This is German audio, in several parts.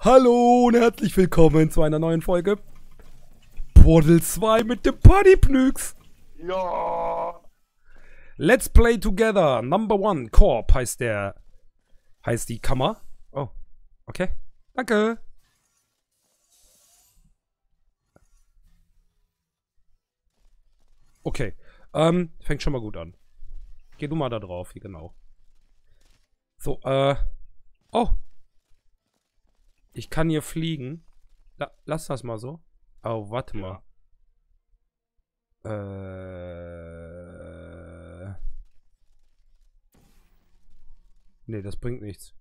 Hallo und herzlich willkommen zu einer neuen Folge Portal 2 mit dem Partypnüx. Ja. Let's play together. Number 1 Corp heißt der. Heißt die Kammer. Oh. Okay. Danke. Okay. Fängt schon mal gut an. Geh du mal da drauf, hier genau. So, oh. Ich kann hier fliegen. Lass das mal so. Oh, warte mal. Ja. Nee, das bringt nichts.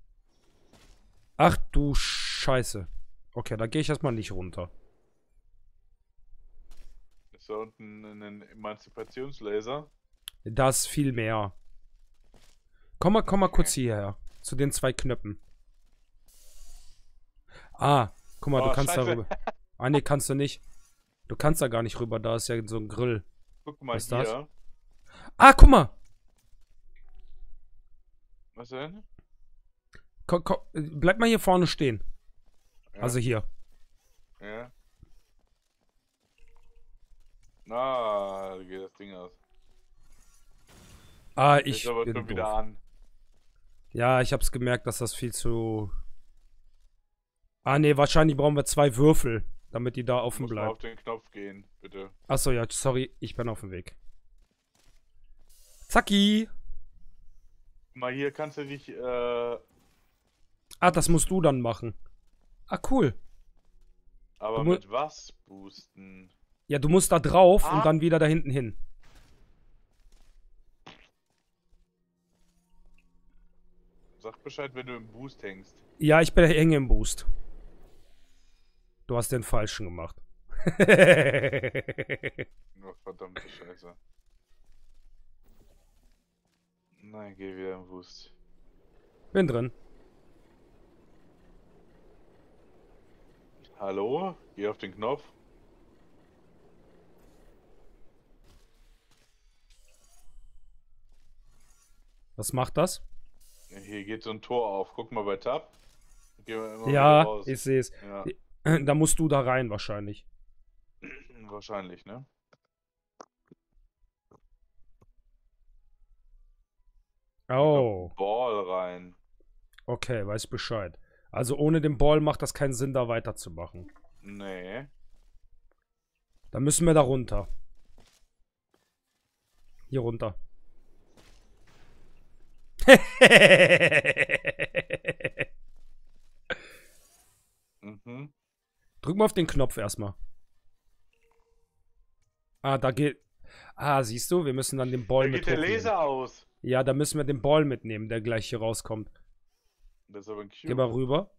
Ach du Scheiße. Okay, da gehe ich erstmal nicht runter. Ist da unten ein Emanzipationslaser? Das viel mehr. Komm mal kurz hierher. Zu den 2 Knöpfen. Ah, guck mal, oh, du kannst Scheiße. Da rüber. Ah, ne, kannst du nicht. Du kannst da gar nicht rüber, da ist ja so ein Grill. Guck mal, was ist das? Ah, guck mal! Was denn? Komm, bleib mal hier vorne stehen. Ja. Also hier. Ja. Na, da geht das Ding aus. Ah, ich bin aber schon wieder an. Ja, ich hab's gemerkt, dass das viel zu... Ah ne, wahrscheinlich brauchen wir 2 Würfel, damit die da offen bleiben. Auf den Knopf gehen, bitte. Achso, ja, sorry, ich bin auf dem Weg. Zacki! Mal hier kannst du dich, Ah, das musst du dann machen. Ah, cool. Aber mit was boosten? Ja, du musst da drauf und dann wieder da hinten hin. Sag Bescheid, wenn du im Boost hängst. Ja, ich bin hänge im Boost. Du hast den falschen gemacht. Oh, verdammte Scheiße. Nein, geh wieder im Boost. Bin drin. Hallo? Geh auf den Knopf. Was macht das? Hier geht so ein Tor auf. Guck mal bei Tab. Gehen wir immer ja, raus. Ich sehe es. Ja. Da musst du da rein wahrscheinlich. Wahrscheinlich, ne? Oh. Ball rein. Okay, weiß Bescheid. Also ohne den Ball macht das keinen Sinn, da weiterzumachen. Nee. Dann müssen wir da runter. Hier runter. Mhm. Drück mal auf den Knopf erstmal. Ah, da geht... Ah, siehst du, wir müssen dann den Ball mitnehmen. Da geht der Laser aus. Ja, da müssen wir den Ball mitnehmen, der gleich hier rauskommt. Das ist aber ein Cube. Geh mal rüber.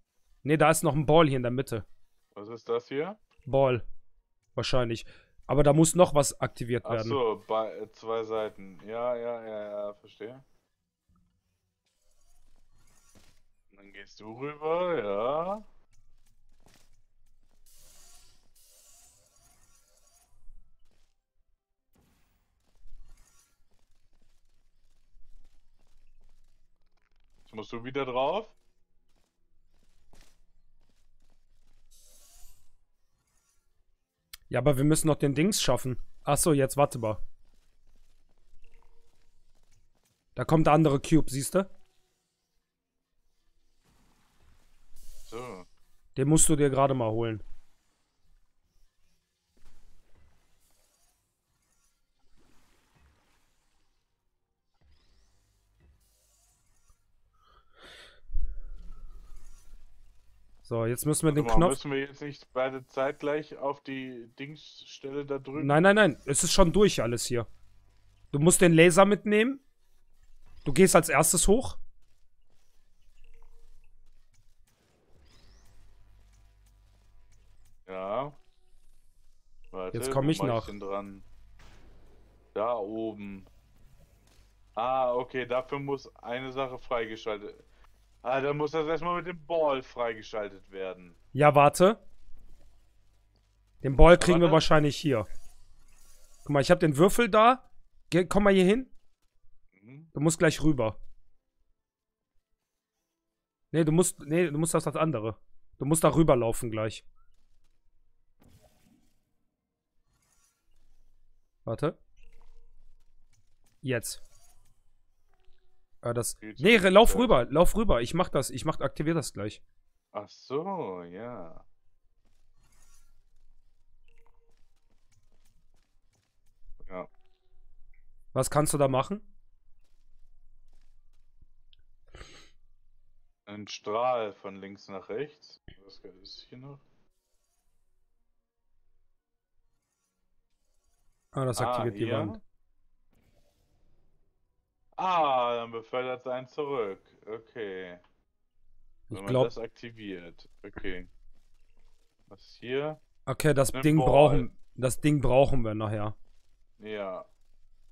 Ne, da ist noch ein Ball hier in der Mitte. Was ist das hier? Ball. Wahrscheinlich. Aber da muss noch was aktiviert werden. Achso, bei 2 Seiten. Ja, verstehe. Dann gehst du rüber, ja. Jetzt musst du wieder drauf. Ja, aber wir müssen noch den Dings schaffen. Achso, jetzt warte mal. Da kommt der andere Cube, siehst du? So. Den musst du dir gerade mal holen. So, jetzt müssen wir den Knopf... Müssen wir jetzt nicht beide zeitgleich auf die Dingsstelle da drücken? Nein. Es ist schon durch alles hier. Du musst den Laser mitnehmen. Du gehst als erstes hoch. Ja. Warte, jetzt komme ich nach. Dran? Da oben. Ah, okay, dafür muss eine Sache freigeschaltet werden. Ah, dann muss das erstmal mit dem Ball freigeschaltet werden. Ja, warte. Den Ball kriegen wir wahrscheinlich hier. Guck mal, ich habe den Würfel da. Komm mal hier hin. Du musst gleich rüber. Nee, du musst das andere. Du musst da rüberlaufen gleich. Warte. Jetzt. Das. Nee, lauf rüber. Lauf rüber. Ich mach das. Aktivier das gleich. Ach so, ja. Ja. Was kannst du da machen? Ein Strahl von links nach rechts. Was ist hier noch? Ah, das aktiviert die Wand. Ah, dann befördert es einen zurück. Okay. Wenn man das aktiviert. Okay. Was ist hier? Okay, das Ding brauchen. Das Ding brauchen wir nachher. Ja.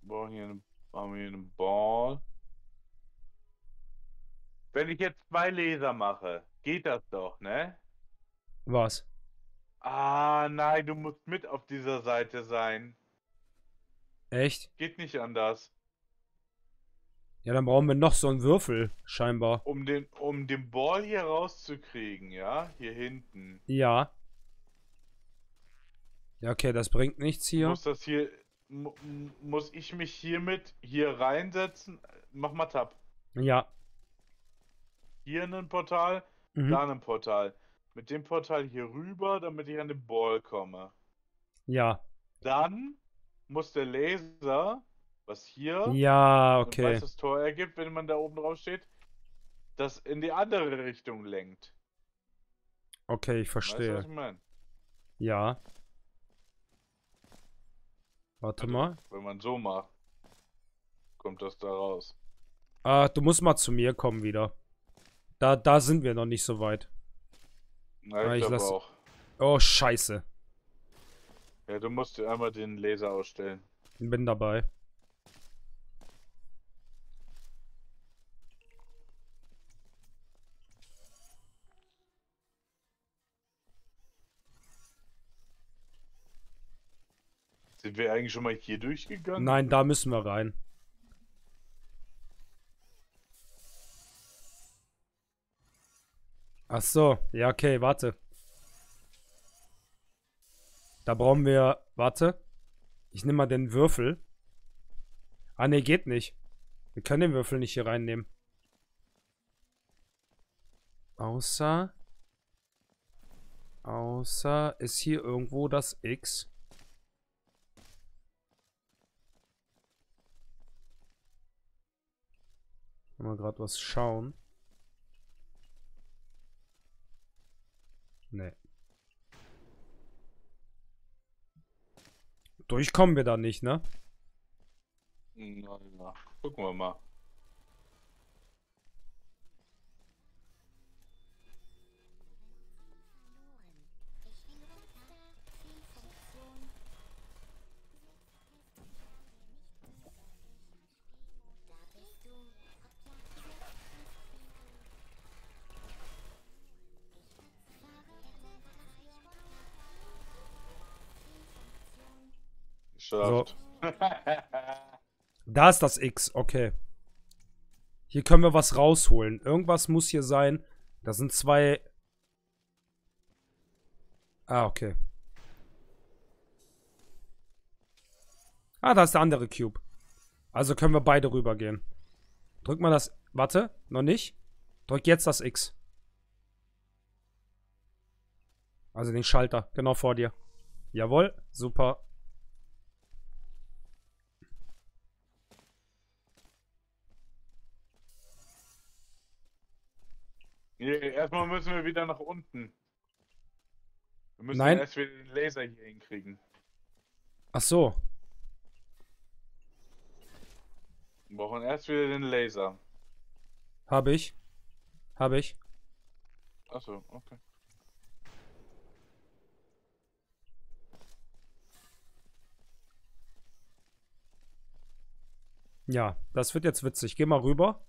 Brauchen wir hier einen Ball. Wenn ich jetzt zwei Laser mache, geht das doch, ne? Was? Ah, nein, du musst mit auf dieser Seite sein. Echt? Geht nicht anders. Ja, dann brauchen wir noch so einen Würfel, scheinbar. Um den Ball hier rauszukriegen, ja? Hier hinten. Ja. Ja, okay, das bringt nichts hier. Muss ich mich hiermit hier reinsetzen? Mach mal Tab. Ja. Hier ein Portal, da ein Portal. Mit dem Portal hier rüber, damit ich an den Ball komme. Ja. Dann muss der Laser, was hier ein weißes Tor ergibt, wenn man da oben drauf steht, das in die andere Richtung lenkt. Okay, ich verstehe. Weißt du, was ich meine? Ja. Warte mal. Wenn man so macht, kommt das da raus. Ah, du musst mal zu mir kommen wieder. Da sind wir noch nicht so weit. Nein, ich glaube auch. Oh, scheiße. Ja, du musst dir einmal den Laser ausstellen. Ich bin dabei. Sind wir eigentlich schon mal hier durchgegangen? Nein, da müssen wir rein. Ach so, ja, okay, warte. Da brauchen wir, warte. Ich nehme mal den Würfel. Ah, ne, geht nicht. Wir können den Würfel nicht hier reinnehmen. Außer ist hier irgendwo das X. Mal gerade was schauen. Nee. Durchkommen wir da nicht, ne? Na, gucken wir mal. So. Da ist das X, okay. Hier können wir was rausholen. Irgendwas muss hier sein. Da sind zwei... Ah, okay. Ah, da ist der andere Cube. Also können wir beide rübergehen. Drück mal das... Warte, noch nicht. Drück jetzt das X. Also den Schalter, genau vor dir. Jawohl, super. Erstmal müssen wir wieder nach unten. Wir müssen erst wieder den Laser hier hinkriegen. Ach so. Wir brauchen erst wieder den Laser. Habe ich. Ach so, okay. Ja, das wird jetzt witzig. Geh mal rüber.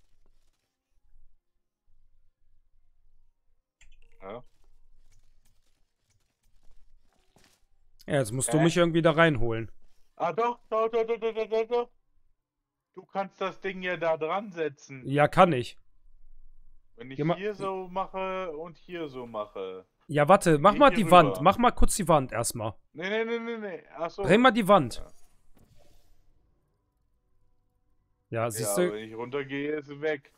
Ja, jetzt musst du mich irgendwie da reinholen. Ah, doch. Du kannst das Ding ja da dran setzen. Ja, kann ich. Wenn ich hier so mache und hier so mache. Ja, warte, mach mal die rüber. Wand. Mach mal kurz die Wand erstmal. Nee, nee, nee, nee. Achso. Dreh mal die Wand. Ja, ja, siehst du? Wenn ich runtergehe, ist sie weg.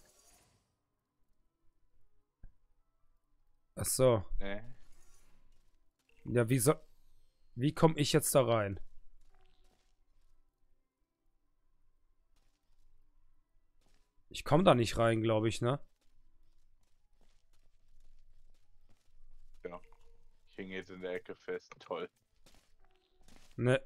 Achso. Nee. Ja, wie so. Wie komme ich jetzt da rein? Ich komme da nicht rein, glaube ich, ne? Hänge jetzt in der Ecke fest, toll. Ne.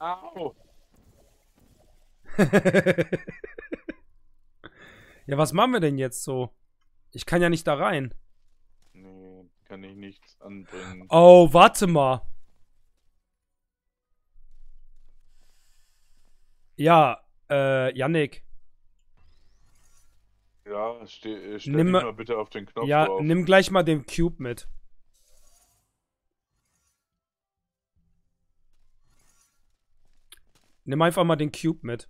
Au. Ja, was machen wir denn jetzt so? Ich kann ja nicht da rein. Nee, kann ich nichts anbringen. Oh, warte mal. Ja, Yannick. Ja, stell dich mal bitte auf den Knopf drauf. Ja, nimm gleich mal den Cube mit. Nimm einfach mal den Cube mit.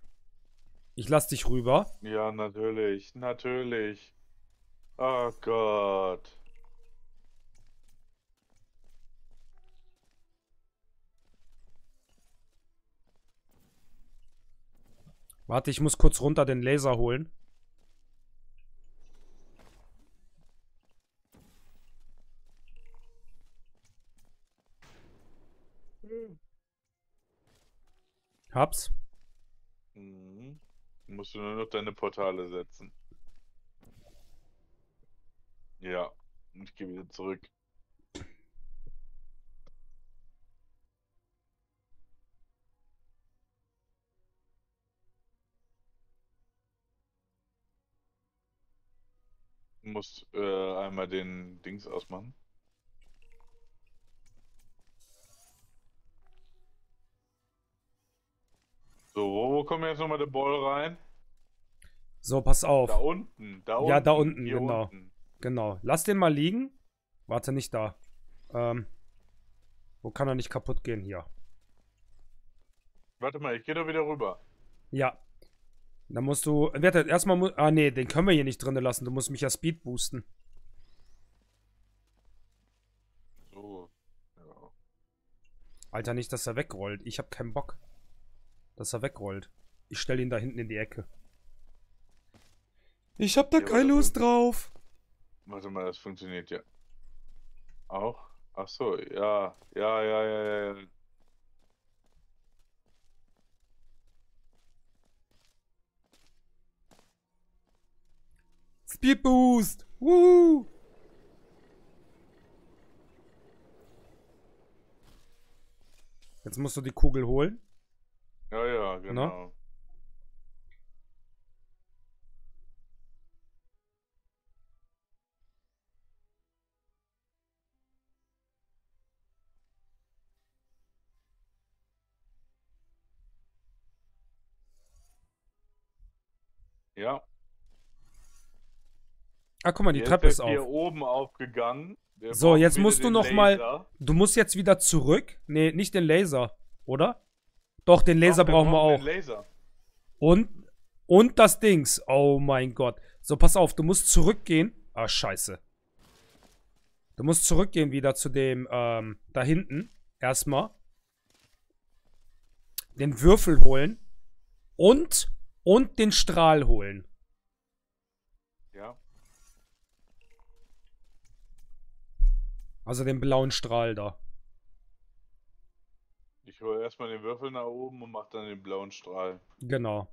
Ich lass dich rüber. Ja, natürlich, natürlich. Oh Gott. Warte, ich muss kurz runter den Laser holen. Hab's. Mhm. Musst du nur noch deine Portale setzen. Ja, ich gehe wieder zurück. Du musst einmal den Dings ausmachen. So, wo kommt jetzt nochmal der Ball rein? So, pass auf. Da unten, da unten. Ja, da unten, genau. Unten. Genau. Lass den mal liegen. Warte, nicht da. Wo kann er nicht kaputt gehen? Hier. Warte mal, ich gehe da wieder rüber. Ja. Dann musst du... Warte, erstmal... Ah, nee, den können wir hier nicht drin lassen. Du musst mich ja Speed boosten. So. Ja. Alter, nicht, dass er wegrollt. Ich habe keinen Bock, dass er wegrollt. Ich stelle ihn da hinten in die Ecke. Ich hab da ja keine Lust drauf. Warte mal, das funktioniert ja. Auch? Ach so, ja. Ja, ja, ja, ja. Speed Boost! Woo! Jetzt musst du die Kugel holen. Ja, ja, genau. Na? Ja. Ah, guck mal, die jetzt Treppe ist auf. Hier oben aufgegangen. Wir so, jetzt musst du nochmal... Du musst jetzt wieder zurück. Nee, nicht den Laser, oder? Doch, den Laser brauchen wir auch. Den Laser. Und das Dings. Oh mein Gott. So, pass auf, du musst zurückgehen. Ah, scheiße. Du musst zurückgehen wieder zu dem, da hinten. Erstmal. Den Würfel holen. Und den Strahl holen. Ja. Also den blauen Strahl da. Ich hole erstmal den Würfel nach oben und mache dann den blauen Strahl. Genau.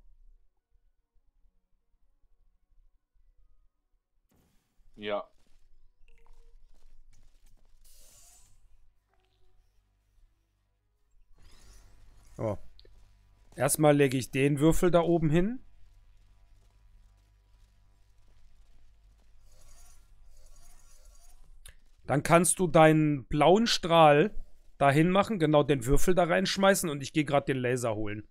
Ja. Oh. Erstmal lege ich den Würfel da oben hin. Dann kannst du deinen blauen Strahl dahin machen, genau den Würfel da reinschmeißen und ich gehe gerade den Laser holen.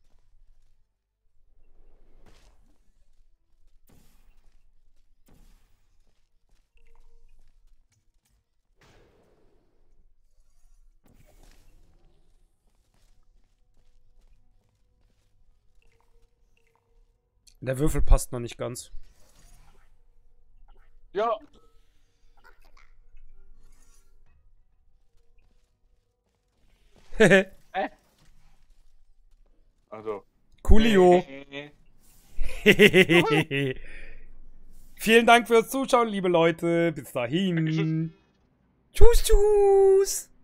Der Würfel passt noch nicht ganz. Ja. Also. Coolio. Vielen Dank fürs Zuschauen, liebe Leute. Bis dahin. Tschüss, tschüss.